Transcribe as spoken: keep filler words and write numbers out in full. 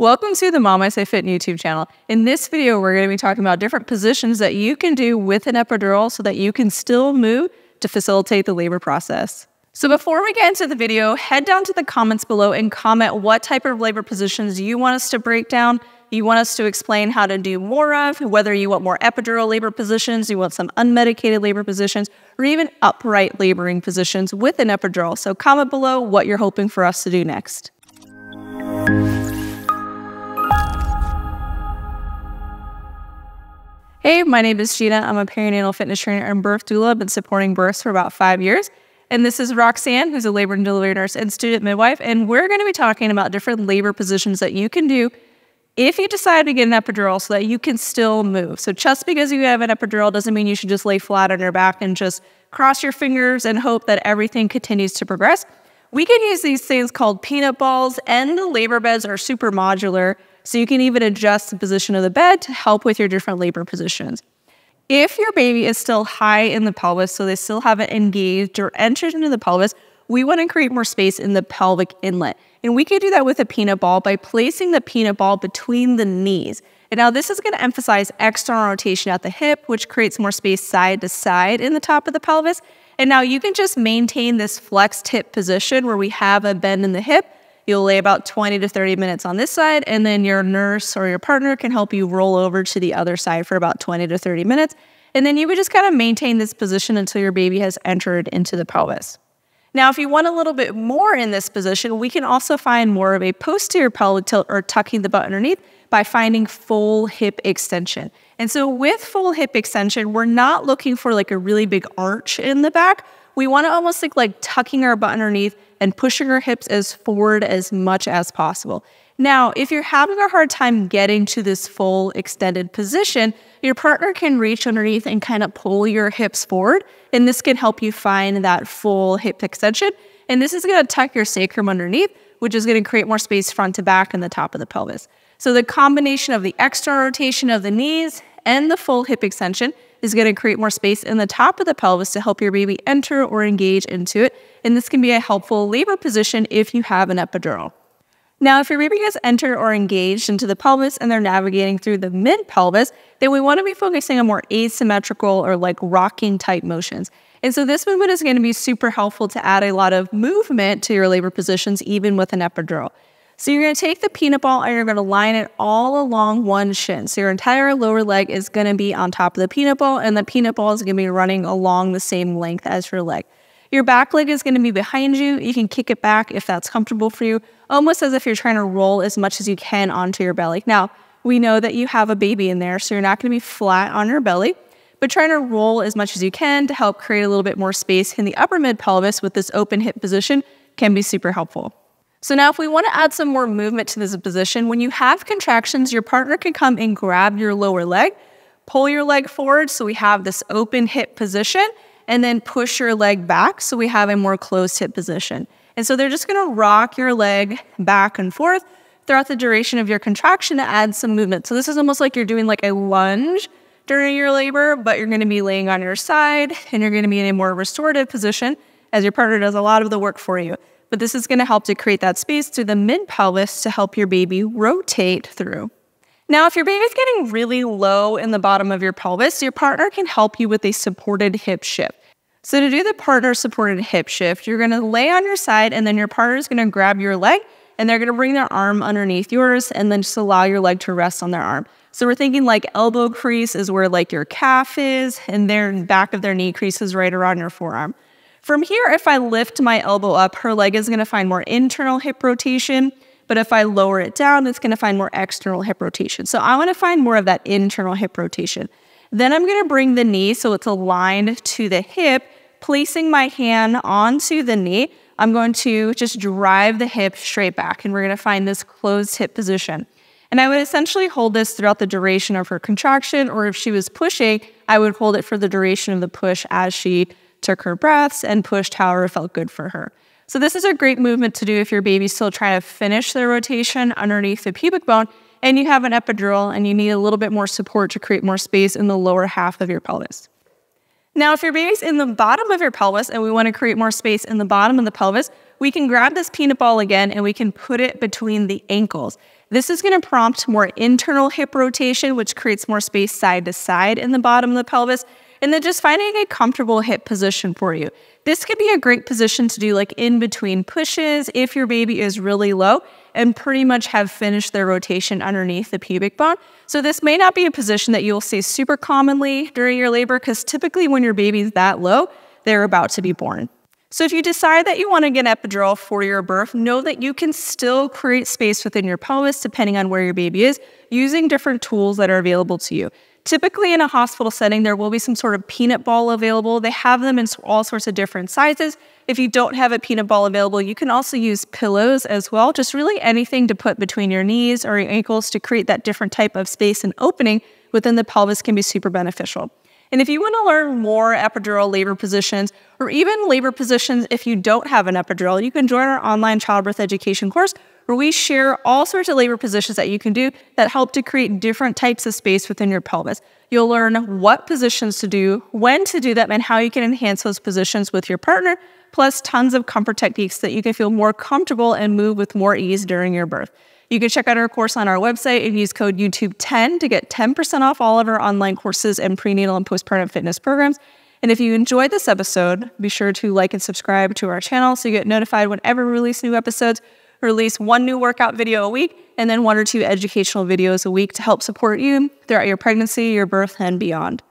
Welcome to the MamasteFit YouTube channel. In this video, we're going to be talking about different positions that you can do with an epidural so that you can still move to facilitate the labor process. So before we get into the video, head down to the comments below and comment what type of labor positions you want us to break down, you want us to explain how to do more of, whether you want more epidural labor positions, you want some unmedicated labor positions, or even upright laboring positions with an epidural. So comment below what you're hoping for us to do next. Hey, my name is Gina. I'm a perinatal fitness trainer and birth doula. I've been supporting births for about five years. And this is Roxanne, who's a labor and delivery nurse and student midwife. And we're going to be talking about different labor positions that you can do if you decide to get an epidural so that you can still move. So just because you have an epidural doesn't mean you should just lay flat on your back and just cross your fingers and hope that everything continues to progress. We can use these things called peanut balls, and the labor beds are super modular. So you can even adjust the position of the bed to help with your different labor positions. If your baby is still high in the pelvis, so they still haven't engaged or entered into the pelvis, we want to create more space in the pelvic inlet. And we can do that with a peanut ball by placing the peanut ball between the knees. And now this is going to emphasize external rotation at the hip, which creates more space side to side in the top of the pelvis. And now you can just maintain this flexed hip position where we have a bend in the hip. You'll lay about twenty to thirty minutes on this side, and then your nurse or your partner can help you roll over to the other side for about twenty to thirty minutes. And then you would just kind of maintain this position until your baby has entered into the pelvis. Now, if you want a little bit more in this position, we can also find more of a posterior pelvic tilt or tucking the butt underneath by finding full hip extension. And so with full hip extension, we're not looking for like a really big arch in the back. We want to almost think like tucking our butt underneath and pushing our hips as forward as much as possible. Now, if you're having a hard time getting to this full extended position, your partner can reach underneath and kind of pull your hips forward, and this can help you find that full hip extension. And this is going to tuck your sacrum underneath, which is going to create more space front to back in the top of the pelvis. So the combination of the external rotation of the knees and the full hip extension is going to create more space in the top of the pelvis to help your baby enter or engage into it. And this can be a helpful labor position if you have an epidural. Now, if your baby has entered or engaged into the pelvis and they're navigating through the mid-pelvis, then we want to be focusing on more asymmetrical or like rocking type motions. And so this movement is going to be super helpful to add a lot of movement to your labor positions, even with an epidural. So you're going to take the peanut ball and you're going to line it all along one shin. So your entire lower leg is going to be on top of the peanut ball, and the peanut ball is going to be running along the same length as your leg. Your back leg is going to be behind you. You can kick it back if that's comfortable for you, almost as if you're trying to roll as much as you can onto your belly. Now, we know that you have a baby in there, so you're not going to be flat on your belly, but trying to roll as much as you can to help create a little bit more space in the upper mid pelvis with this open hip position can be super helpful. So now if we want to add some more movement to this position, when you have contractions, your partner can come and grab your lower leg, pull your leg forward so we have this open hip position, and then push your leg back so we have a more closed hip position. And so they're just going to rock your leg back and forth throughout the duration of your contraction to add some movement. So this is almost like you're doing like a lunge during your labor, but you're going to be laying on your side and you're going to be in a more restorative position as your partner does a lot of the work for you. But this is going to help to create that space through the mid-pelvis to help your baby rotate through. Now, if your baby's getting really low in the bottom of your pelvis, your partner can help you with a supported hip shift. So to do the partner-supported hip shift, you're going to lay on your side, and then your partner is going to grab your leg, and they're going to bring their arm underneath yours, and then just allow your leg to rest on their arm. So we're thinking like elbow crease is where like your calf is, and their back of their knee crease is right around your forearm. From here, if I lift my elbow up, her leg is going to find more internal hip rotation, but if I lower it down, it's going to find more external hip rotation. So I want to find more of that internal hip rotation. Then I'm going to bring the knee so it's aligned to the hip, placing my hand onto the knee. I'm going to just drive the hip straight back, and we're going to find this closed hip position. And I would essentially hold this throughout the duration of her contraction, or if she was pushing, I would hold it for the duration of the push as she took her breaths and pushed however felt good for her. So this is a great movement to do if your baby's still trying to finish their rotation underneath the pubic bone and you have an epidural and you need a little bit more support to create more space in the lower half of your pelvis. Now, if your baby's in the bottom of your pelvis and we want to create more space in the bottom of the pelvis, we can grab this peanut ball again and we can put it between the ankles. This is going to prompt more internal hip rotation, which creates more space side to side in the bottom of the pelvis. And then just finding a comfortable hip position for you. This could be a great position to do like in between pushes if your baby is really low and pretty much have finished their rotation underneath the pubic bone. So this may not be a position that you'll see super commonly during your labor because typically when your baby's that low, they're about to be born. So if you decide that you want to get epidural for your birth, know that you can still create space within your pelvis depending on where your baby is using different tools that are available to you. Typically in a hospital setting, there will be some sort of peanut ball available. They have them in all sorts of different sizes. If you don't have a peanut ball available, you can also use pillows as well, just really anything to put between your knees or your ankles to create that different type of space and opening within the pelvis can be super beneficial. And if you want to learn more epidural labor positions, or even labor positions if you don't have an epidural, you can join our online childbirth education course where we share all sorts of labor positions that you can do that help to create different types of space within your pelvis. You'll learn what positions to do, when to do them, and how you can enhance those positions with your partner, plus tons of comfort techniques so that you can feel more comfortable and move with more ease during your birth. You can check out our course on our website and use code YouTube ten to get ten percent off all of our online courses and prenatal and postpartum fitness programs. And if you enjoyed this episode, be sure to like and subscribe to our channel so you get notified whenever we release new episodes, release one new workout video a week, and then one or two educational videos a week to help support you throughout your pregnancy, your birth, and beyond.